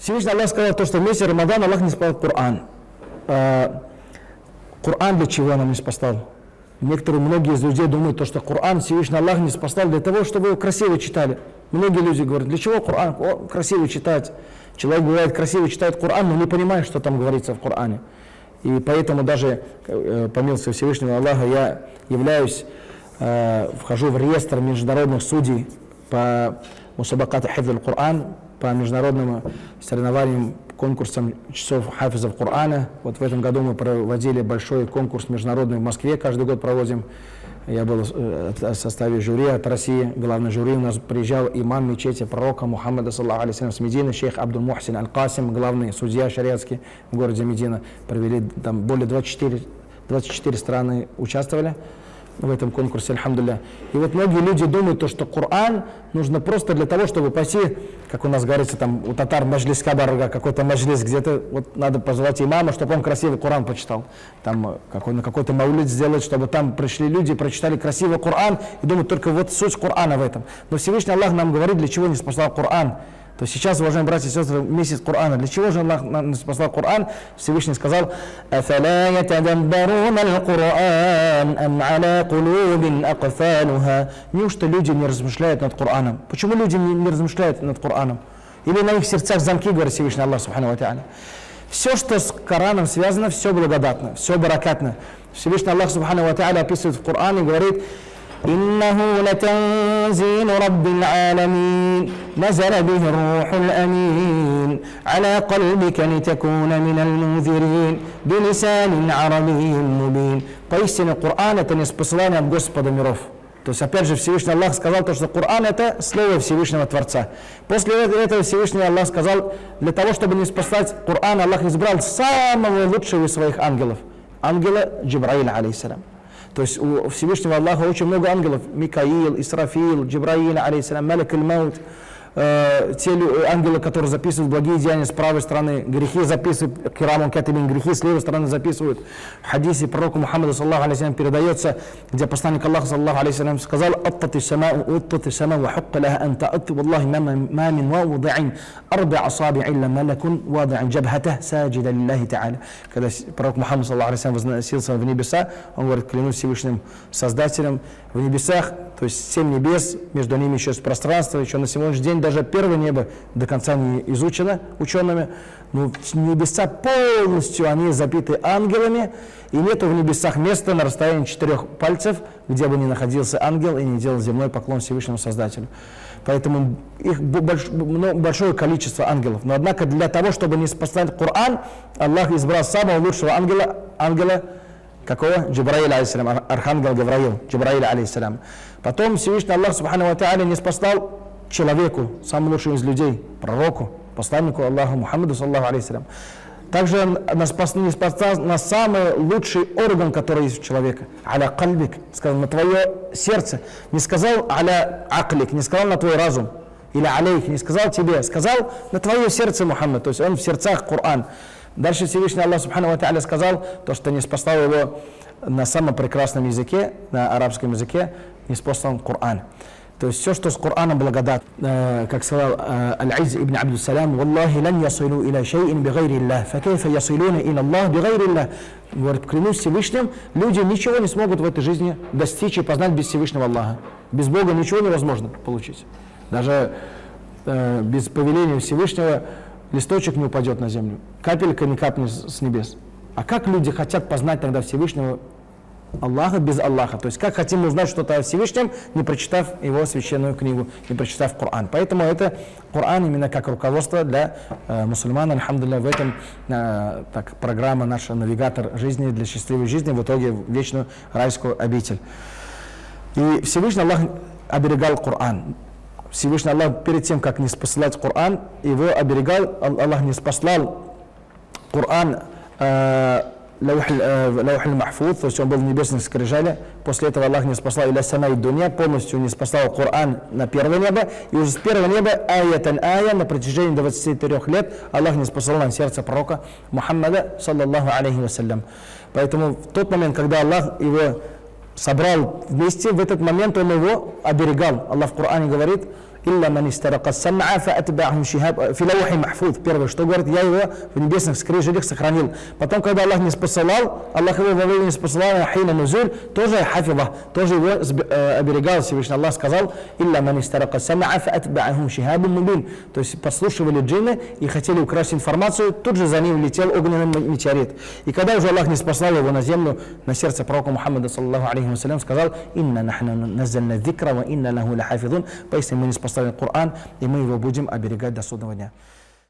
Всевышний Аллах сказал, то, что в месяц Рамадан Аллах не спал Кур'ан. Кур'ан для чего нам не спасал? Некоторые, многие из людей думают, то, что Кур'ан Всевышний Аллах не спасал для того, чтобы его красиво читали. Многие люди говорят, для чего Кур'ан красиво читать? Человек бывает красиво читает Кур'ан, но не понимает, что там говорится в Кур'ане. И поэтому даже, по милости Всевышнего Аллаха, я являюсь, вхожу в реестр международных судей по мусабакату хифзуль-Кур'ан, по международным соревнованиям, конкурсам часов хафизов Кур'ана. Вот в этом году мы проводили большой конкурс международный в Москве, каждый год проводим. Я был в составе жюри от России, главный жюри. У нас приезжал имам мечети пророка Мухаммада, саллаллаху алейхи ва саллям, с Медины, шейх Абдул-Мухсин Аль-Касим, главный судья шариатский в городе Медина. Провели там более 24 страны участвовали в этом конкурсе, альхамдулля. И вот многие люди думают, что Кур'ан нужно просто для того, чтобы пойти, как у нас говорится, там у татар маджлис кабарга, какой-то маджлис, где-то вот надо позвать имама, чтобы он красивый Кур'ан почитал. Там какой-то маулид сделать, чтобы там пришли люди, прочитали красивый Кур'ан и думают, только вот суть Кур'ана в этом. Но Всевышний Аллах нам говорит, для чего не спасал Кур'ан. То есть сейчас, уважаемые братья и сестры, месяц Кур'ана. Для чего же Аллах нам спасал Кур'ан? Всевышний сказал: неужто люди не размышляют над Кур'аном? Почему люди не размышляют над Кур'аном? Или на их сердцах замки, говорит Всевышний Аллах субхану ва тааля. Все, что с Кораном связано, все благодатно, все баракатно. Всевышний Аллах субхану ва тааля описывает в Кур'ане и говорит: «Иннаху латанзил Раббил Аламин, назаля бихи Рухуль Амин, аля калбика литакуна минал мунзирин, билисанин арабиин мубин». Поистине, Кур'ан – это ниспослание от Господа миров. То есть, опять же, Всевышний Аллах сказал, что Кур'ан – это слово Всевышнего Творца. После этого Всевышний Аллах сказал, для того, чтобы не спасать Кур'ан, Аллах избрал самого лучшего из своих ангелов – ангела Джибраила, алейхиссалям. То есть у Всевышнего Аллаха очень много ангелов. Микаил, Исрафил, Джибраил, Малик-уль-Маут. Те ангелы, которые записывают благие деяния с правой стороны, грехи записывают, кирамун катибин, грехи с левой стороны записывают. В хадисе пророку Мухаммаду, саллаллаху алейхи ва саллям, передается, где посланник Аллаха, саллаллаху алейхи ва саллям, сказал: «Аттати самау, хукка лаха анта атту, валлахи ма мин ва удаин, арба асаби илля малакун вадаин джабхата саджида лиллахи та'аля». Когда пророк Мухаммад, саллаллаху алейхи ва саллям, возносился в небеса, он говорит: клянусь Всевышним Создателем в небесах, то есть 7 небес, между ними еще есть пространство, еще на сегодняшний день даже первое небо до конца не изучено учеными, но небеса полностью они забиты ангелами, и нету в небесах места на расстоянии 4 пальцев, где бы ни находился ангел и не делал земной поклон Всевышнему Создателю. Поэтому их большое количество ангелов. Но однако для того, чтобы не спасать Кур'ан, Аллах избрал самого лучшего ангела, какого? Джибраил, алейсалям, архангел Гавраил, Джибраил, алейсалям. Потом Всевышний Аллах, субхану ва тааля, не спасал человеку, самому лучшему из людей, пророку, посланнику Аллаха Мухаммаду, саллаллаху алейхи ва саллям. Также не спасал на самый лучший орган, который есть у человека, аля кальбик, сказал на твое сердце, не сказал аля аклик, не сказал на твой разум, или алейх, не сказал тебе, сказал на твое сердце, Мухаммад, то есть он в сердцах Кур'ан. Дальше Всевышний Аллах субхану ва тааля сказал, то, что не спасал его на самом прекрасном языке, на арабском языке, не спасал Кур'ан. То есть все, что с Кур'аном благодат, как сказал Аль-Изз ибн Абдул-Салям: «Валлахи лан ясилу иля шейин бигайри Аллах, факайфа ясилуна иля Аллах бигайри Аллах». Говорит, клянусь Всевышним, люди ничего не смогут в этой жизни достичь и познать без Всевышнего Аллаха. Без Бога ничего невозможно получить. Даже без повеления Всевышнего листочек не упадет на землю, капелька не капнет с небес. А как люди хотят познать тогда Всевышнего Аллаха без Аллаха? То есть как хотим узнать что-то о Всевышнем, не прочитав его священную книгу, не прочитав Кур'ан. Поэтому это Кур'ан именно как руководство для мусульман. Альхамдулилля, в этом программа наша, навигатор жизни для счастливой жизни, в итоге в вечную райскую обитель. И Всевышний Аллах оберегал Кур'ан. Всевышний Аллах перед тем, как не спаслать Кур'ан, его оберегал. Аллах не спаслал Кур'ан Лаухиль Махфут, то есть он был в небесных скрижалях. После этого Аллах не спасал иля самай дуня, полностью не спасал Кур'ан на первое небо. И уже с первого неба аятан-ая на протяжении 23 лет Аллах не спасал нам сердце пророка Мухаммада, саллаллаху алейхи ва саллям. Поэтому в тот момент, когда Аллах его собрал вместе, в этот момент он его оберегал. Аллах в Кур'ане говорит: Первое, что говорит, я его в небесных скрижалях сохранил. Потом, когда Аллах не спосылал, Аллах его во время не спосылал, тоже хафила, тоже его оберегал Всевышний. Аллах сказал, то есть подслушивали джинны и хотели украсть информацию, тут же за ним летел огненный метеорит. И когда уже Аллах не спосылал его на землю, на сердце пророка Мухаммада, саллаллаху алейхи ва саллям, сказал, поистине мы не спосылали Кур'ан, и мы его будем оберегать до судного дня.